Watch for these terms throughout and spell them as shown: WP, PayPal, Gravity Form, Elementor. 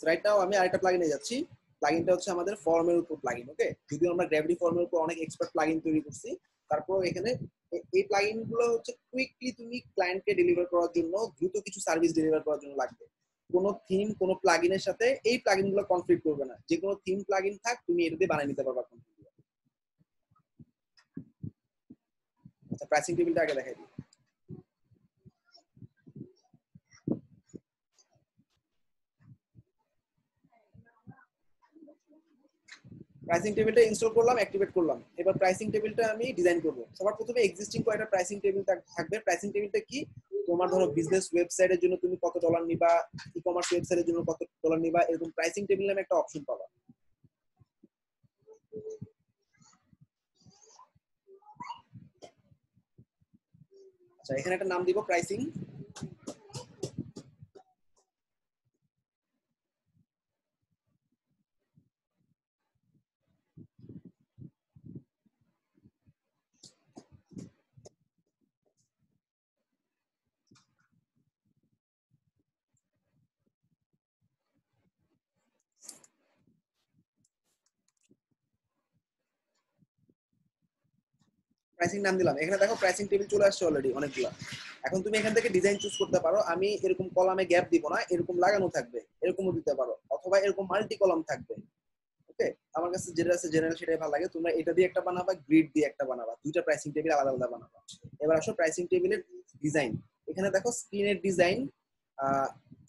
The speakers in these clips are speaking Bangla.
So right now আমি আরেকটা প্লাগইনে যাচ্ছি প্লাগইনটা হচ্ছে আমাদের ফর্মের উপর প্লাগইন ওকে যদিও আমরা গ্র্যাভিটি ফর্মের উপর অনেক এক্সপার্ট প্লাগইন তৈরি করছি তারপর এখানে এই প্লাগইনগুলো হচ্ছে কুইকলি তুমি ক্লায়েন্টকে ডেলিভার করার জন্য দ্রুত কিছু সার্ভিস ডেলিভার করার জন্য লাগবে কোনো থিম কোনো প্লাগইনের সাথে এই প্লাগইনগুলো কনফ্লিক্ট করবে না যে কোনো থিম প্লাগইন থাক তুমি এটাতে বানিয়ে নিতে পারবা আচ্ছা প্রাইসিং টেবিলটা আগে দেখাই দিই प्राइसिंग टेबल टा इंस्टॉल करलाम एक्टिवेट करलाम এবার প্রাইসিং টেবিলটা আমি ডিজাইন করব সবার প্রথমে এক্সিস্টিং কয়টা প্রাইসিং টেবিল থাকবে প্রাইসিং টেবিলটা কি তোমার ধরো বিজনেস ওয়েবসাইটের জন্য তুমি কত ডলার নিবা ই-কমার্স ওয়েবসাইটের জন্য কত ডলার নিবা এরকম প্রাইসিং টেবিল নামে একটা অপশন পাবা আচ্ছা এখানে একটা নাম দিব প্রাইসিং প্রাইসিং নাম দিলাম এখানে দেখো প্রাইসিং টেবিল চলে আসছে অলরেডি অনেকগুলা এখন তুমি এখান থেকে ডিজাইন চুজ করতে পারো আমি এরকম কলামে গ্যাপ দিব না এরকম লাগানো থাকবে এরকমও দিতে পারো অথবা এরকম মাল্টি কলাম থাকবে ওকে আমার কাছে যেটা আছে জেনারেল সেটাই ভালো লাগে তোমরা এটা দিয়ে একটা বানাবা গ্রিড দিয়ে একটা বানাবা দুইটা প্রাইসিং টেবিল আলাদা আলাদা বানাবা এবার আসো প্রাইসিং টেবিলের ডিজাইন এখানে দেখো স্ক্রিনের ডিজাইন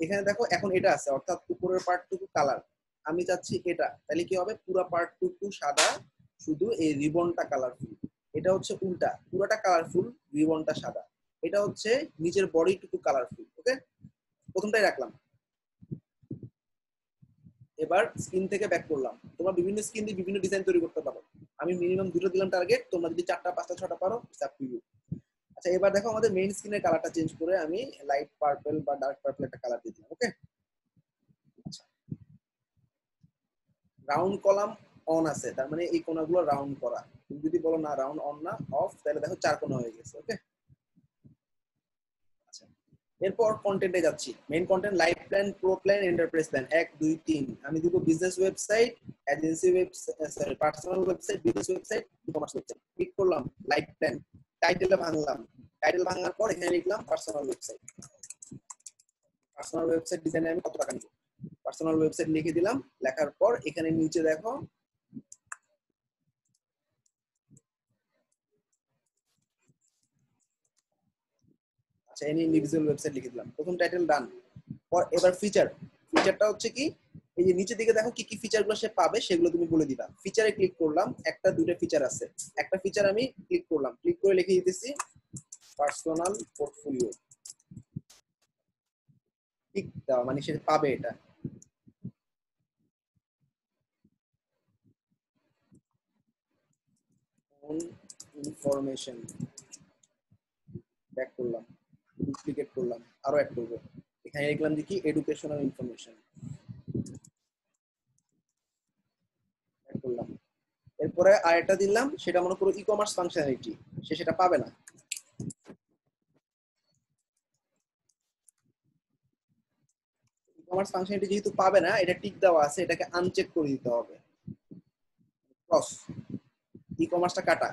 এখানে দেখো এখন এটা আছে অর্থাৎ উপরের পার্টটুকু কালার আমি চাচ্ছি এটা তাহলে কি হবে পুরো পার্টটুকু সাদা শুধু এই রিবনটা কালারফুল এটা হচ্ছে উল্টা পুরোটা কালারফুল রিবনটা সাদা এটা হচ্ছে নিচের বডিটুকু কালারফুল ওকে প্রথমটাই রাখলাম এবার স্কিন থেকে ব্যাক করলাম তোমরা বিভিন্ন স্কিন দিয়ে বিভিন্ন ডিজাইন তৈরি করতে পারো আমি মিনিমাম দুটো দিলাম টার্গেট তোমরা যদি 4টা 5টা 6টা পারো ইটস আপ টু ইউ আচ্ছা এবার দেখো আমাদের মেইন স্কিনের কালারটা চেঞ্জ করে আমি লাইট পার্পল বা ডার্ক পার্পল একটা কালার দিয়ে দিলাম ওকে রাউন্ড কলাম অন আছে তার মানে এই কোণাগুলো রাউন্ড করা তুমি যদি বলো না রাউন্ড অন না অফ তাহলে দেখো চার কোণ হয়ে গেছে ওকে আচ্ছা এরপর কন্টেন্টে যাচ্ছি main content live plan pro plan enterprise plan 1 2 3 আমি দিব business website agency website sorry personal website business website e-commerce website click করলাম লাইভ প্ল্যান টাইটেলে ভাঙলাম টাইটেল ভাঙার পর এখানে লিখলাম পার্সোনাল ওয়েবসাইট ডিজাইনে আমি কত টাকা নিব পার্সোনাল ওয়েবসাইট লিখে দিলাম লেখার পর এখানে নিচে দেখো any individual website লিখে দিলাম প্রথম টাইটেল ডান পর এবার ফিচার ফিচারটা হচ্ছে কি এই যে নিচে দিকে দেখো কি কি ফিচারগুলো সে পাবে সেগুলো তুমি বলে দিবা ফিচারে ক্লিক করলাম একটা দুটো ফিচার আছে একটা ফিচার আমি ক্লিক করলাম ক্লিক করে লিখে দিতেছি পার্সোনাল পোর্টফোলিও ঠিক দাও মানে সে পাবে এটা কোন ইনফরমেশন ব্যাক করলাম ডুপ্লিকেট করলাম আরো অ্যাড করব এখানে লিখলাম দেখি এডুকেশনাল ইনফরমেশন অ্যাড করলাম এরপরে আরেকটা দিলাম সেটা মনে করো ই-কমার্স ফাংশনালিটি সে সেটা পাবে না ই-কমার্স ফাংশনালিটি যেহেতু পাবে না এটা টিক দেওয়া আছে এটাকে আনচেক করে দিতে হবে ক্রস ই-কমার্সটা কাটা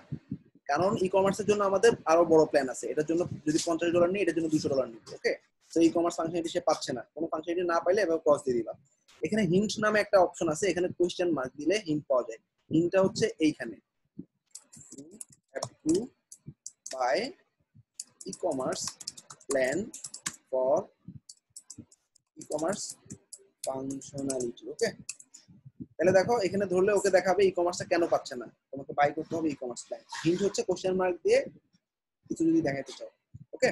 কারণ ই-কমার্সের জন্য আমাদের আরো বড় প্ল্যান আছে এটার জন্য যদি 50 ডলার নেই এটার জন্য 200 ডলার নিব ওকে সো ই-কমার্স ফাংশনালিটি সে পাচ্ছে না কোনো ফাংশনালিটি না পাইলে এভাবে ক্রস দিয়ে দিবা এখানে হিন্ট নামে একটা অপশন আছে এখানে কোশ্চেন মার্ক দিলে হিন্ট পাওয়া যায় হিন্টটা হচ্ছে এইখানে to buy e-commerce plan for e-commerce functionality okay তাহলে দেখো এখানে ধরলে ওকে দেখাবে ই-কমার্সটা কেন পাচ্ছে না তোমাকে বাই করতে হবে ই-কমার্স প্ল্যান হিন্ট হচ্ছে কোশ্চেন মার্ক দিয়ে কিছু যদি দেখাতে চাও ওকে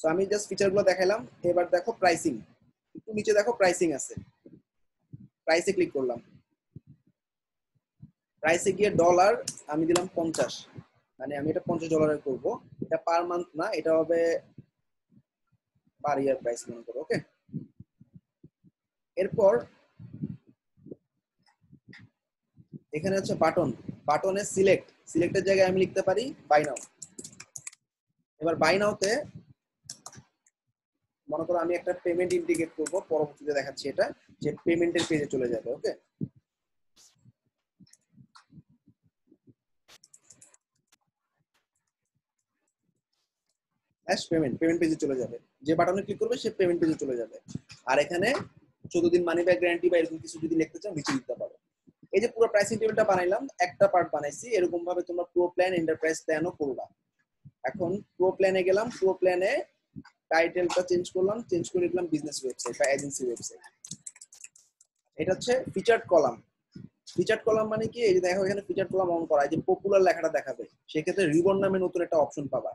সো আমি জাস্ট ফিচারগুলো দেখাইলাম এবার দেখো প্রাইসিং একটু নিচে দেখো প্রাইসিং আছে প্রাইসে ক্লিক করলাম প্রাইসে গিয়ে ডলার আমি দিলাম 50 মানে আমি এটা 50 ডলারে করব এটা পার মান্থ না এটা হবে পার ইয়ার প্রাইস মনে করো ওকে এরপর এখানে আছে বাটন বাটনে সিলেক্ট সিলেক্টের জায়গায় আমি লিখতে পারি বাই নাও এবার বাই নাওতে মনে করো আমি একটা পেমেন্ট ইন্ডিকেট করব, পরবর্তীতে দেখাচ্ছি এটা যে পেমেন্টের পেজে চলে যাবে। ওকে, পেমেন্ট পেজে চলে যাবে, যে বাটনে ক্লিক করবে সে পেমেন্ট পেজে চলে যাবে। আর এখানে ১৪ দিন মানি ব্যাক গ্যারান্টি বা এরকম কিছু যদি লিখতে চাও নিচে দিতে পারো। এই যে পুরো প্রাইসিং টেবিলটা বানাইলাম, একটা পার্ট বানাইছি, এরকম ভাবে তোমরা প্রো প্ল্যান, এন্টারপ্রাইজ প্ল্যানও করবা। এখন প্রো প্ল্যানে গেলাম, প্রো প্ল্যানে টাইটেলটা চেঞ্জ করলাম, চেঞ্জ করে দিলাম বিজনেস ওয়েবসাইট বা এজেন্সি ওয়েবসাইট। এটা হচ্ছে ফিচার্ড কলাম। ফিচার্ড কলাম মানে কি, এই যে দেখো এখানে ফিচার্ড কলাম অন করা, এই যে পপুলার লেখাটা দেখাবে। সেক্ষেত্রে রিবন নামে নতুন একটা অপশন পাবা,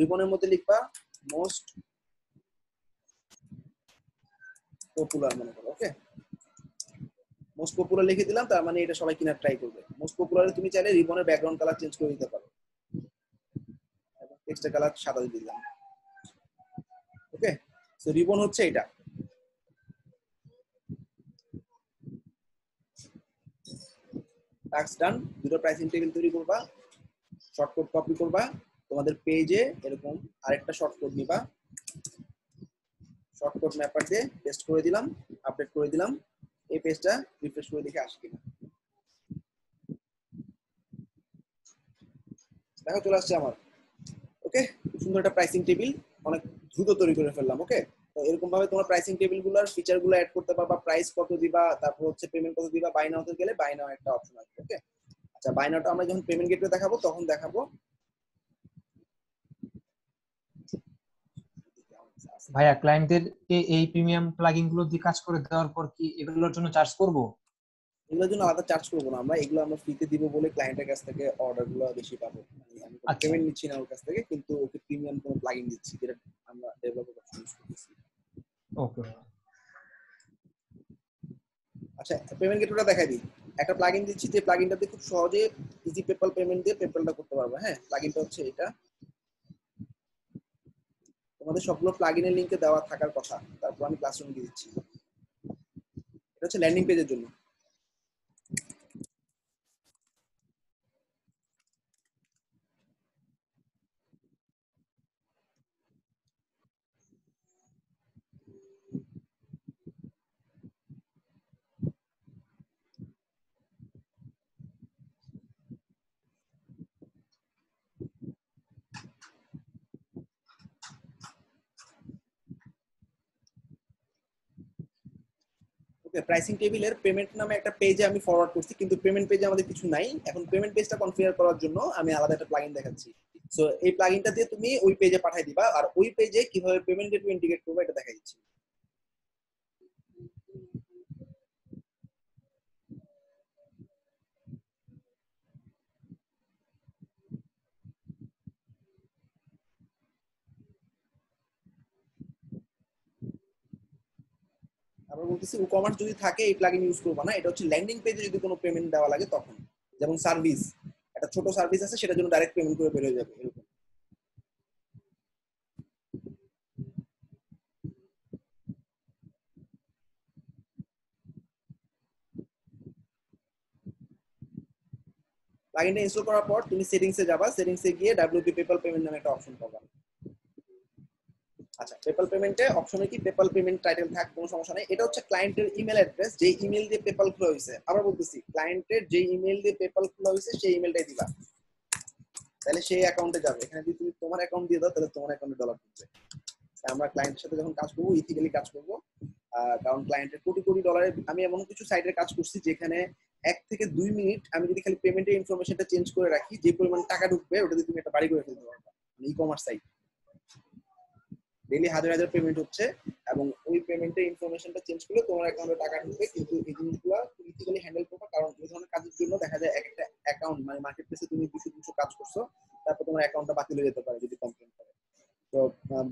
রিবনের মধ্যে লিখবা মোস্ট পপুলার মনে করো। ওকে, মোস্ট পপুলার লিখে দিলাম, তার মানে এটা সবাই কিনা ট্রাই করবে। মোস্ট পপুলারে তুমি চাইলে রিবনের ব্যাকগ্রাউন্ড কালার চেঞ্জ করে দিতে পারো, এবং টেক্সটের কালার সাদা দিয়ে দিলাম। ওকে, সো রিবন হচ্ছে এটা। Task done. দুটো প্রাইসিং টেবিল তৈরি করবা, শর্টকাট কপি করবা, তোমাদের পেজে এরকম আরেকটা শর্টকাট নিবা, শর্টকাট ম্যাপার দিয়ে পেস্ট করে দিলাম, আপডেট করে দিলাম। এই পেজটা রিফ্রেশ করে দেখে আসে কিনা, দেখো চলে আসছে আমার। ওকে, সুন্দর একটা প্রাইসিং টেবিল অনেক দ্রুত তৈরি করে ফেললাম। ওকে, তো এরকম ভাবে তোমরা প্রাইসিং টেবিল গুলার ফিচার গুলো অ্যাড করতে পারবা, প্রাইস কত দিবা, তারপর হচ্ছে পেমেন্ট কত দিবা। বাই নাও তে গেলে বাই নাও একটা অপশন আছে। ওকে, আচ্ছা বাই নাওটা আমরা যখন পেমেন্ট গেটওয়ে দেখাবো তখন দেখাবো। ভাইয়া, ক্লায়েন্টদেরকে এই প্রিমিয়াম প্লাগইনগুলো দিয়ে কাজ করে দেওয়ার পর কি এগুলোর জন্য চার্জ করব? এগুলোর জন্য আলাদা চার্জ করব না আমরা, এগুলো আমরা ফ্রিতে দিব বলে ক্লায়েন্টের কাছ থেকে অর্ডারগুলো বেশি পাবো। আমি পেমেন্ট নিচ্ছি না ওর কাছ থেকে, কিন্তু ওকে প্রিমিয়াম কোনো প্লাগইন দিচ্ছি যেটা আমরা ডেভেলপার অপশন দিচ্ছি। ওকে, আচ্ছা পেমেন্ট গেটওয়েটা দেখাই দিই। একটা প্লাগইন দিচ্ছি, যে প্লাগইনটাতে খুব সহজে ইজি পেপ্যাল পেমেন্ট দিয়ে পেপ্যালটা করতে পারবে। হ্যাঁ, প্লাগইনটা হচ্ছে এটা। আমাদের সবগুলো প্লাগইনের লিংকে দেওয়া থাকার কথা। তারপর আমি ক্লাসরুম দিয়ে দিচ্ছি, এটা হচ্ছে ল্যান্ডিং পেজের জন্য। প্রাইসিং টেবিলের পেমেন্ট নামে একটা পেজে আমি ফরওয়ার্ড করছি, কিন্তু পেমেন্ট পেজে আমাদের কিছু নাই। এখন পেমেন্ট পেজটা কনফিগার করার জন্য আমি আলাদা একটা প্লাগইন দেখাচ্ছি। সো এই প্লাগইনটা দিয়ে তুমি ওই পেজে পাঠিয়ে দিবা, আর ওই পেজে কিভাবে পেমেন্ট গেটওয়ে ইন্টিগ্রেট করবে এটা দেখাই দিচ্ছি। আবার বলতেছি, ই কমার্স যদি থাকে এই প্লাগইন ইউজ করবা না। এটা হচ্ছে ল্যান্ডিং পেজে যদি কোনো পেমেন্ট দেওয়া লাগে তখন, যেমন সার্ভিস, একটা ছোট সার্ভিস আছে সেটার জন্য ডাইরেক্ট পেমেন্ট করে বের হয়ে যাবে এরকম। প্লাগইনটা ইনস্টল করার পর তুমি সেটিংসে যাবা, সেটিংসে গিয়ে ডব্লিউপি পেপ্যাল পেমেন্ট নামে একটা অপশন পাবা। আচ্ছা, পেপ্যাল পেমেন্টে অপশনে কি পেপ্যাল পেমেন্ট টাইটেল থাক, কোনো সমস্যা নেই। এটা হচ্ছে ক্লায়েন্টের ইমেল অ্যাড্রেস, যে ইমেল দিয়ে পেপ্যাল খোলা হয়েছে। আবার বলতেছি, ক্লায়েন্টের যে ইমেল দিয়ে পেপ্যাল খোলা হয়েছে সেই ইমেলটাই দিবা, তাহলে সেই অ্যাকাউন্টে যাবে। এখানে যদি তুমি তোমার অ্যাকাউন্ট দিয়ে দাও তাহলে তোমার অ্যাকাউন্টে ডলার ঢুকবে। আমরা ক্লায়েন্টের সাথে যখন কাজ করবো ইথিক্যালি কাজ করবো, কারণ ক্লায়েন্টের কোটি কোটি ডলারে আমি এমন কিছু সাইটের কাজ করছি যেখানে 1 থেকে 2 মিনিট আমি যদি খালি পেমেন্টের ইনফরমেশনটা চেঞ্জ করে রাখি, যে পরিমাণ টাকা ঢুকবে ওটা দিয়ে তুমি একটা বাড়ি করে ফেলতে পারবে। মানে ই কমার্স সাইট ডেইলি হাজার হাজার পেমেন্ট হচ্ছে, এবং ওই পেমেন্টের ইনফরমেশনটা চেঞ্জ করলে তোমার অ্যাকাউন্টে টাকা ঢুকবে। কিন্তু এই জিনিসগুলো ক্রিটিক্যালি হ্যান্ডেল করবা, কারণ এই ধরনের কাজের জন্য দেখা যায় এক একটা অ্যাকাউন্ট, মানে মার্কেট প্লেসে তুমি 200-300 কাজ করছো, তারপর তোমার অ্যাকাউন্টটা বাতিল হয়ে যেতে পারে যদি কমপ্লেন করে। তো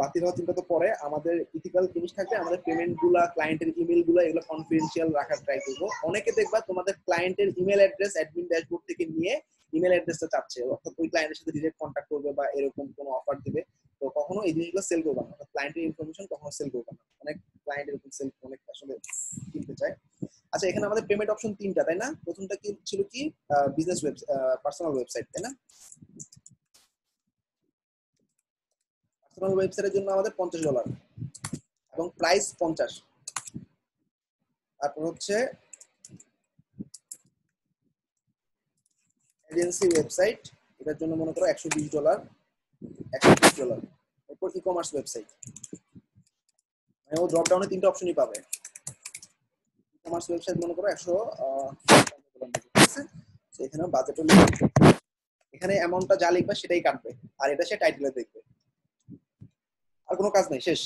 বাতিল হওয়ার চিন্তা তো পরে, আমাদের ইথিক্যাল জিনিস থাকবে। আমাদের পেমেন্টগুলো, ক্লায়েন্টের ইমেলগুলো, এগুলো কনফিডেন্সিয়াল রাখার ট্রাই করবো। অনেকে দেখবা তোমাদের ক্লায়েন্টের ইমেল অ্যাড্রেস অ্যাডমিন ড্যাশবোর্ড থেকে নিয়ে ইমেল অ্যাড্রেসটা চাচ্ছে, অর্থাৎ ওই ক্লায়েন্টের সাথে ডিরেক্ট কন্ট্যাক্ট করবে বা এরকম কোনো অফার দিবে। তো কখনো এই জিনিসগুলো সেল করবা না, ক্লায়েন্টের ইনফরমেশন কখনো সেল করবা না। অনেক ক্লায়েন্ট এরকম সেল অনেক আসলে কিনতে চায়। আচ্ছা, এখানে আমাদের পেমেন্ট অপশন 3টা, তাই না? প্রথমটা কি ছিল, কি বিজনেস ওয়েবসাইট, পার্সোনাল ওয়েবসাইট, তাই না? পার্সোনাল ওয়েবসাইটের জন্য আমাদের $50। এবং প্রাইস 50। তারপর হচ্ছে এজেন্সি ওয়েবসাইট, এটার জন্য মনে করো $120 $120। এরপর ই-কমার্স ওয়েবসাইট, মানে ও ড্রপ ডাউনে তিনটা অপশনই পাবে। ই-কমার্স ওয়েবসাইট মনে করো 100, ঠিক আছে। তো এখানে বাজেটও লিখবে, এখানে অ্যামাউন্টটা যা লিখবে সেটাই কাটবে, আর এটা সে টাইটেলে দেখবে। আর কোনো কাজ নেই, শেষ।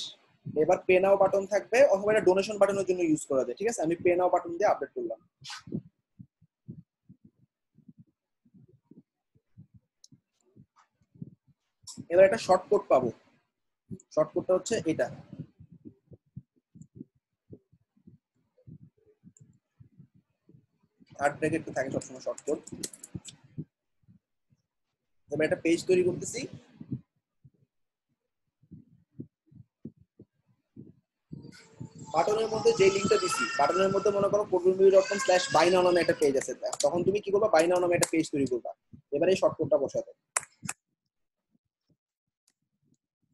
এবার পে নাও বাটন থাকবে, অথবা এটা ডোনেশন বাটনের জন্য ইউজ করা যায়, ঠিক আছে। আমি পে নাও বাটন দিয়ে আপডেট করলাম। এবার একটা শর্টকাট পাবো, শর্টকাটটা হচ্ছে এটা। থার্ড ব্র্যাকেট থাকে সবসময় শর্টকাট। এবার একটা পেজ তৈরি করতেছি, বাটনের মধ্যে যে লিংকটা দিছি, বাটনের মধ্যে মনে করো portalview.com/buy now নামে একটা পেজ আছে। তখন তুমি কি করবা, buy now নামে একটা পেজ তৈরি করবা। এবারে এই শর্টকাটটা বসাতে,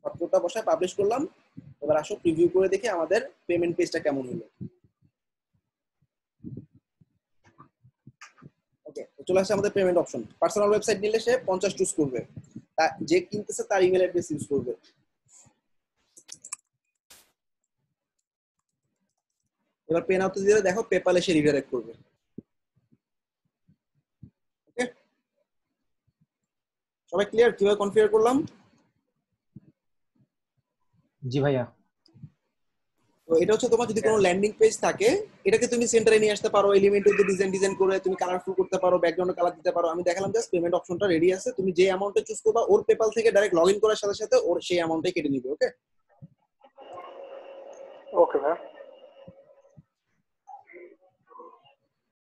শর্টকাটটা বসায় পাবলিশ করলাম। এবার আসো প্রিভিউ করে দেখি আমাদের পেমেন্ট পেজটা কেমন হলো। ওকে, চলে আসে আমাদের পেমেন্ট অপশন। পার্সোনাল ওয়েবসাইট নিলে সে 50 চুজ করবে, যে কিনতেছে তার ইমেল অ্যাড্রেস ইউজ করবে। এবার পে নাও তে দিলে দেখো পেপাল এসে রিডাইরেক্ট করবে। ওকে, সবাই ক্লিয়ার কিভাবে কনফিগার করলাম? জি ভাইয়া। তো এটা হচ্ছে তোমার যদি কোনো ল্যান্ডিং পেজ থাকে, এটাকে তুমি সেন্টারে নিয়ে আসতে পারো, এলিমেন্ট উইথ ডিজাইন করে তুমি কালারফুল করতে পারো, ব্যাকগ্রাউন্ড কালার দিতে পারো। আমি দেখালাম জাস্ট পেমেন্ট অপশনটা রেডি আছে, তুমি যে অ্যামাউন্টটা চুজ করবা ওর পেপাল থেকে ডাইরেক্ট লগইন করার সাথে সাথে ওর সেই অ্যামাউন্টটাই কেটে নেবে। ওকে, ওকে ভাইয়া।